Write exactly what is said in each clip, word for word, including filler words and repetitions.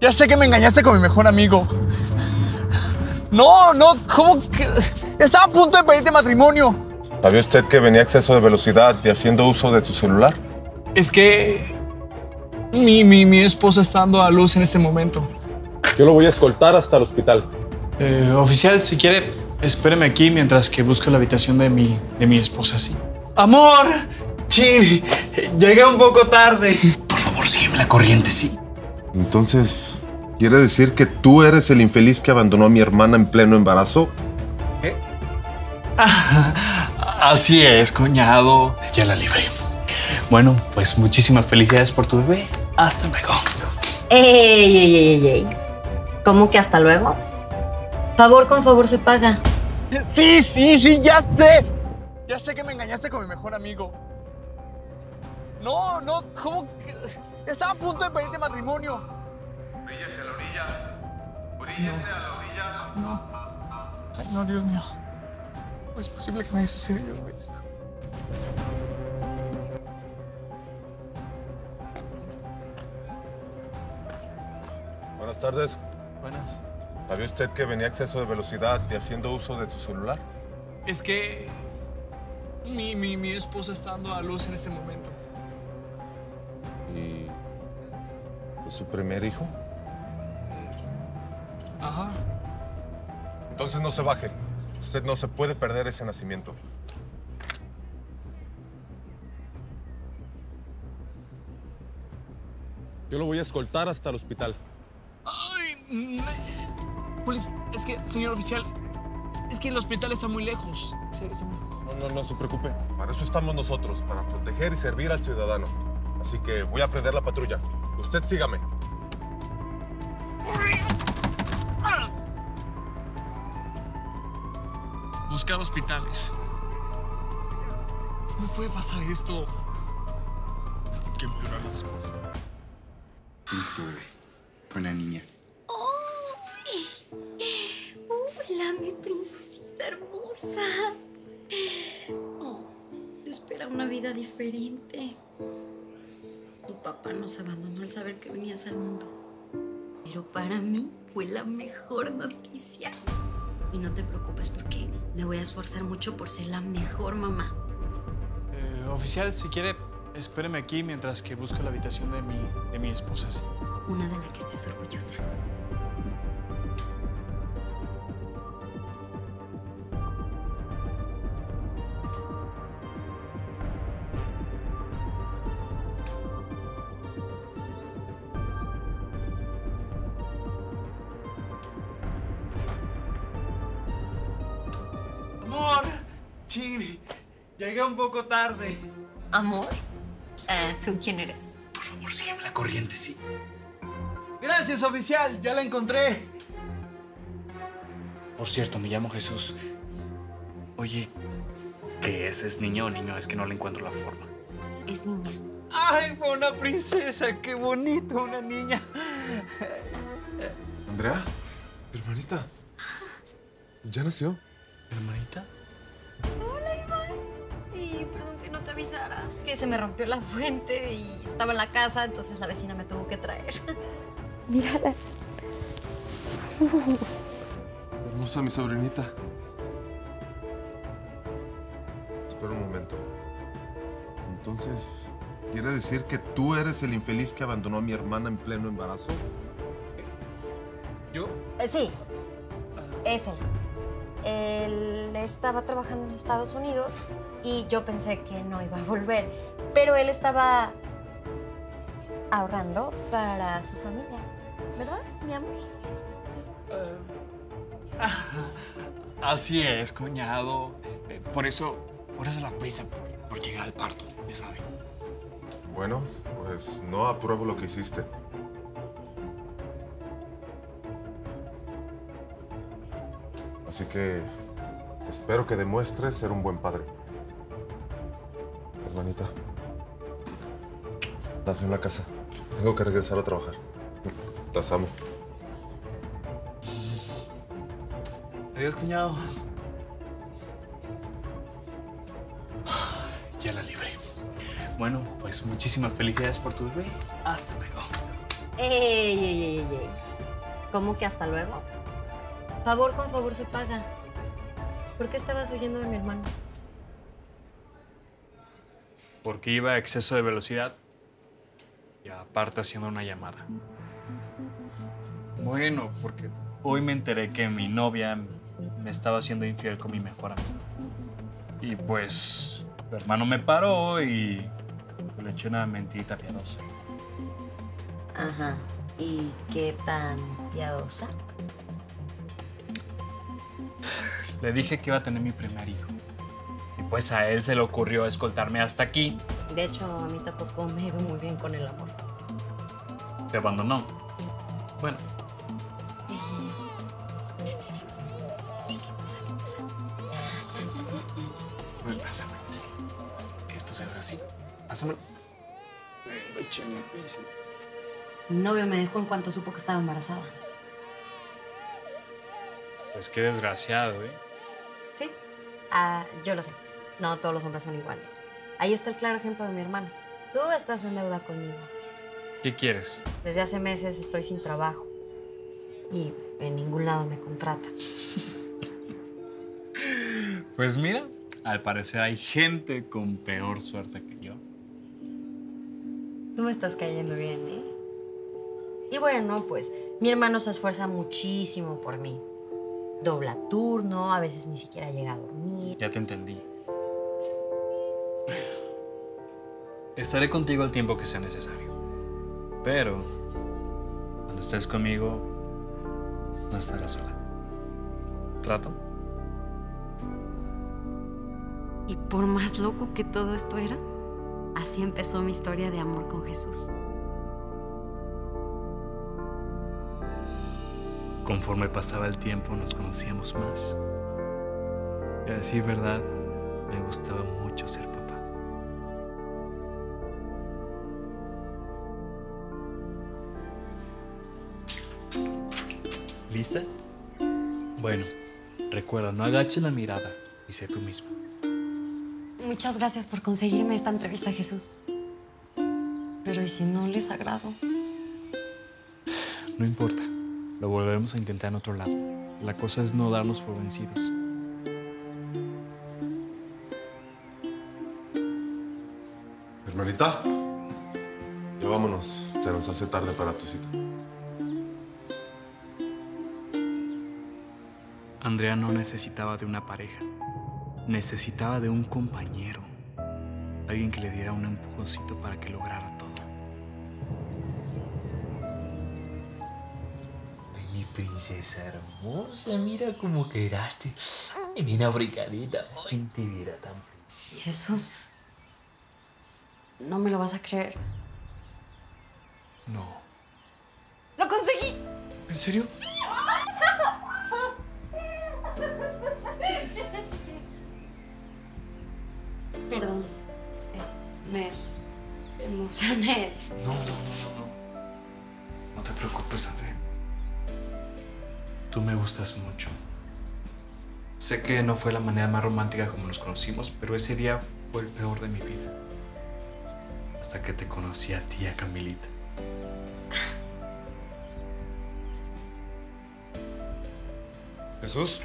Ya sé que me engañaste con mi mejor amigo. No, no, ¿cómo que? Estaba a punto de pedirte matrimonio. ¿Sabía usted que venía a exceso de velocidad y haciendo uso de su celular? Es que... Mi, mi, mi esposa está dando a luz en este momento. Yo lo voy a escoltar hasta el hospital. Eh, oficial, si quiere, espéreme aquí mientras que busco la habitación de mi, de mi esposa, sí. ¡Amor! ¡Chin! Llegué un poco tarde. Por favor, sígueme la corriente, sí. Entonces, ¿quiere decir que tú eres el infeliz que abandonó a mi hermana en pleno embarazo? ¿Eh? Así es, cuñado. Ya la libré. Bueno, pues muchísimas felicidades por tu bebé. Hasta luego. ¡Ey, ey, ey, ey! ¿Cómo que hasta luego? Favor con favor se paga. Sí, sí, sí, ya sé. Ya sé que me engañaste con mi mejor amigo. No, no, ¿cómo que? Estaba a punto de pedirte matrimonio. Bríllese a la orilla. Bríllese no. a la orilla. No. Ay, no, Dios mío. ¿Cómo es posible que me haya sucedido esto? Buenas tardes. Buenas. ¿Sabía usted que venía a exceso de velocidad y haciendo uso de su celular? Es que... Mi, mi, mi esposa está dando a luz en este momento. ¿Y es su primer hijo? Ajá. Entonces no se baje. Usted no se puede perder ese nacimiento. Yo lo voy a escoltar hasta el hospital. Ay, pues es que, señor oficial, es que el hospital está muy lejos. Sí, está muy lejos. No, no, no se preocupe. Para eso estamos nosotros, para proteger y servir al ciudadano. Así que voy a prender la patrulla. Usted sígame. Buscar hospitales. No puede pasar esto. Hay que empeorar las cosas. Tienes tu bebé con la niña. ¡Oh! ¡Hola, mi princesita hermosa! Oh, te espera una vida diferente. Tu papá nos abandonó al saber que venías al mundo. Pero para mí fue la mejor noticia. Y no te preocupes porque me voy a esforzar mucho por ser la mejor mamá. Eh, oficial, si quiere, espéreme aquí mientras que busco la habitación de mi, de mi esposa. Sí. Una de la que estés orgullosa. Amor, Chiri, llegué un poco tarde. Amor, uh, ¿tú quién eres? Por favor, sígueme la corriente, sí. Gracias, oficial. Ya la encontré. Por cierto, me llamo Jesús. Oye, ¿qué es? ¿Es niña o niño? Es que no le encuentro la forma. Es niña. ¡Ay, fue una princesa! ¡Qué bonito, una niña! Andrea, hermanita. ¿Ya nació? ¿Hermanita? Hola, Iván. Sí, perdón que no te avisara. Que se me rompió la fuente y estaba en la casa, entonces la vecina me tuvo que traer. Mírala. Hermosa mi sobrinita. Espera un momento. Entonces, ¿quiere decir que tú eres el infeliz que abandonó a mi hermana en pleno embarazo? ¿Yo? Eh, sí. Es él. Él estaba trabajando en Estados Unidos y yo pensé que no iba a volver. Pero él estaba ahorrando para su familia. ¿Verdad, mi amor? Uh, así es, cuñado. Eh, por eso, por eso la prisa por, por llegar al parto, ya saben. Bueno, pues no apruebo lo que hiciste. Así que espero que demuestres ser un buen padre. Hermanita, dame en la casa. Tengo que regresar a trabajar. Las amo. Adiós, cuñado. Ya la libré. Bueno, pues muchísimas felicidades por tu bebé. Hasta luego. Ey, ey, ey, ey. ¿Cómo que hasta luego? Favor con favor se paga. ¿Por qué estabas huyendo de mi hermano? Porque iba a exceso de velocidad y aparte haciendo una llamada. Bueno, porque hoy me enteré que mi novia me estaba haciendo infiel con mi mejor amigo. Y pues, tu hermano me paró y le eché una mentita piadosa. Ajá. ¿Y qué tan piadosa? Le dije que iba a tener mi primer hijo. Y pues a él se le ocurrió escoltarme hasta aquí. De hecho, a mí tampoco me iba muy bien con el amor. Te abandonó. Bueno. ¿Qué pasa? ¿Qué pasa? Ya, ya, ya, ya, ya. No, pásame, es que esto se hace así. Pásame. Mi novio me dejó en cuanto supo que estaba embarazada. Pues qué desgraciado, ¿eh? Sí, uh, yo lo sé. No todos los hombres son iguales. Ahí está el claro ejemplo de mi hermano. Tú estás en deuda conmigo. ¿Qué quieres? Desde hace meses estoy sin trabajo. Y en ningún lado me contrata. Pues mira, al parecer hay gente con peor suerte que yo. Tú me estás cayendo bien, ¿eh? Y bueno, pues, mi hermano se esfuerza muchísimo por mí. Dobla turno, a veces ni siquiera llega a dormir. Ya te entendí. Estaré contigo el tiempo que sea necesario. Pero cuando estés conmigo, no estarás sola. ¿Trato? Y por más loco que todo esto era, así empezó mi historia de amor con Jesús. Conforme pasaba el tiempo, nos conocíamos más. Y a decir verdad, me gustaba mucho ser papá. ¿Lista? Bueno, recuerda, no agaches la mirada y sé tú misma. Muchas gracias por conseguirme esta entrevista, Jesús. Pero ¿y si no les agrado? No importa. Lo volveremos a intentar en otro lado. La cosa es no darnos por vencidos. Hermanita, ya vámonos. Se nos hace tarde para tu cita. Andrea no necesitaba de una pareja. Necesitaba de un compañero. Alguien que le diera un empujoncito para que lograra todo. Princesa hermosa, mira cómo quedaste. Ay, mi africanita, hoy te viera tan princesa. Jesús, no me lo vas a creer. No. ¡Lo conseguí! ¿En serio? ¡Sí! Perdón, me emocioné. No, no, no, no. No te preocupes, Andrea. Tú me gustas mucho. Sé que no fue la manera más romántica como nos conocimos, pero ese día fue el peor de mi vida. Hasta que te conocí a ti, a Camilita. Jesús.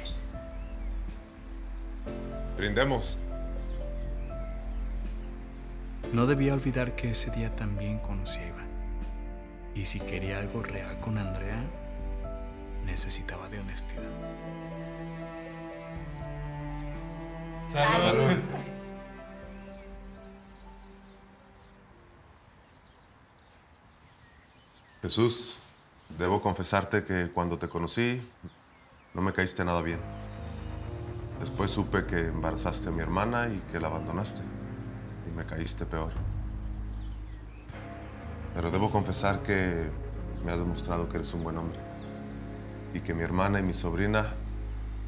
Brindemos. No debía olvidar que ese día también conocí a Iván. Y si quería algo real con Andrea, necesitaba de honestidad. ¡Salud! ¡Salud! Jesús, debo confesarte que cuando te conocí, no me caíste nada bien. Después supe que embarazaste a mi hermana y que la abandonaste. Y me caíste peor. Pero debo confesar que me has demostrado que eres un buen hombre. Y que mi hermana y mi sobrina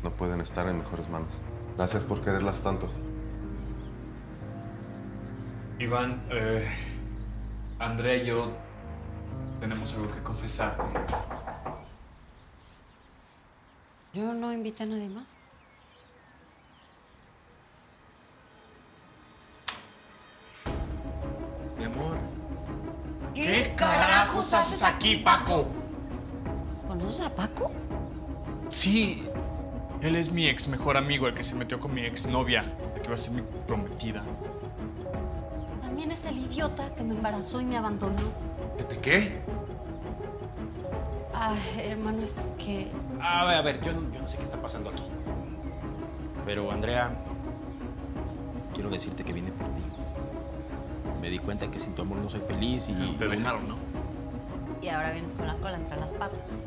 no pueden estar en mejores manos. Gracias por quererlas tanto. Iván, eh, Andrea y yo tenemos algo que confesar. ¿Yo no invité a nadie más? Mi amor. ¿Qué, ¿Qué carajos haces aquí, Paco? ¿Conoces a Paco? Sí, él es mi ex mejor amigo, el que se metió con mi exnovia, la que iba a ser mi prometida. También es el idiota que me embarazó y me abandonó. ¿Te qué? Ah, hermano, es que... A ver, a ver, yo, yo no sé qué está pasando aquí. Pero, Andrea, quiero decirte que vine por ti. Me di cuenta que sin tu amor no soy feliz y... Te dejaron, ¿no? Y ahora vienes con la cola entre las patas.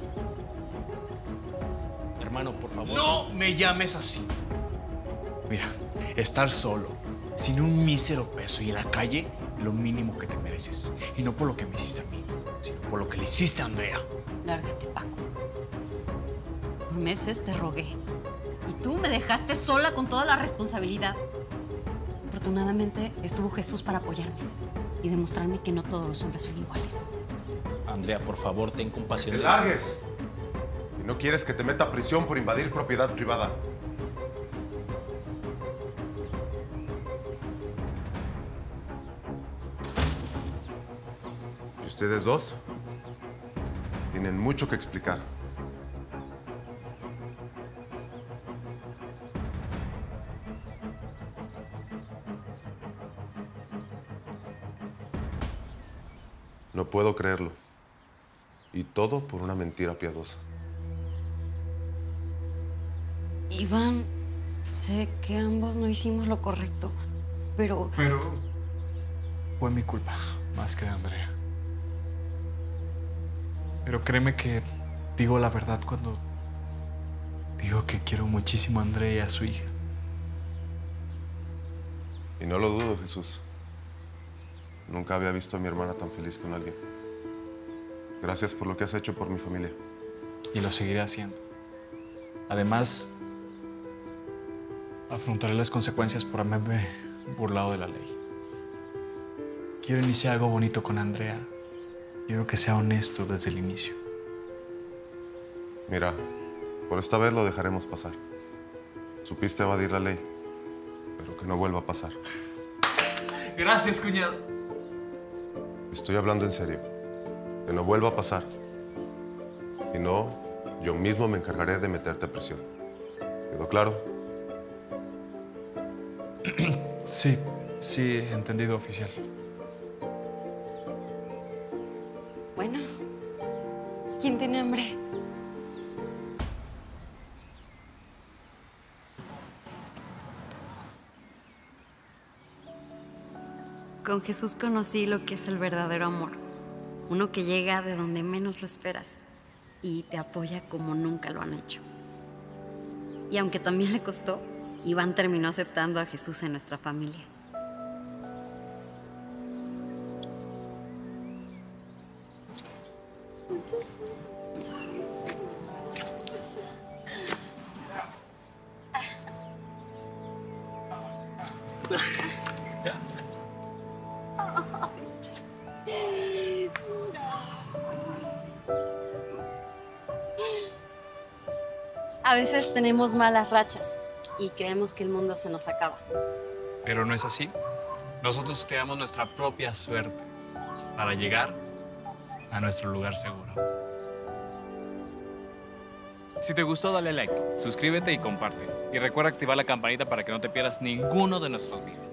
Hermano, por favor... ¡No me llames así! Mira, estar solo, sin un mísero peso y en la calle, lo mínimo que te mereces. Y no por lo que me hiciste a mí, sino por lo que le hiciste a Andrea. Lárgate, Paco. Por meses te rogué. Y tú me dejaste sola con toda la responsabilidad. Afortunadamente, estuvo Jesús para apoyarme y demostrarme que no todos los hombres son iguales. Andrea, por favor, ten compasión. ¡Que te largues! Y no quieres que te meta a prisión por invadir propiedad privada. Y ustedes dos tienen mucho que explicar. No puedo creerlo. Y todo por una mentira piadosa. Iván, sé que ambos no hicimos lo correcto, pero... Pero... fue mi culpa, más que de Andrea. Pero créeme que digo la verdad cuando... digo que quiero muchísimo a Andrea y a su hija. Y no lo dudo, Jesús. Nunca había visto a mi hermana tan feliz con alguien. Gracias por lo que has hecho por mi familia. Y lo seguiré haciendo. Además, afrontaré las consecuencias por haberme burlado de la ley. Quiero iniciar algo bonito con Andrea. Quiero que sea honesto desde el inicio. Mira, por esta vez lo dejaremos pasar. Supiste evadir la ley, pero que no vuelva a pasar. Gracias, cuñado. Estoy hablando en serio. Que no vuelva a pasar. Si no, yo mismo me encargaré de meterte a prisión. ¿Quedó claro? Sí, sí, entendido, oficial. Bueno, ¿quién tiene hambre? Con Jesús conocí lo que es el verdadero amor. Uno que llega de donde menos lo esperas y te apoya como nunca lo han hecho. Y aunque también le costó, Iván terminó aceptando a Jesús en nuestra familia. A veces tenemos malas rachas y creemos que el mundo se nos acaba. Pero no es así. Nosotros creamos nuestra propia suerte para llegar a nuestro lugar seguro. Si te gustó, dale like, suscríbete y comparte. Y recuerda activar la campanita para que no te pierdas ninguno de nuestros videos.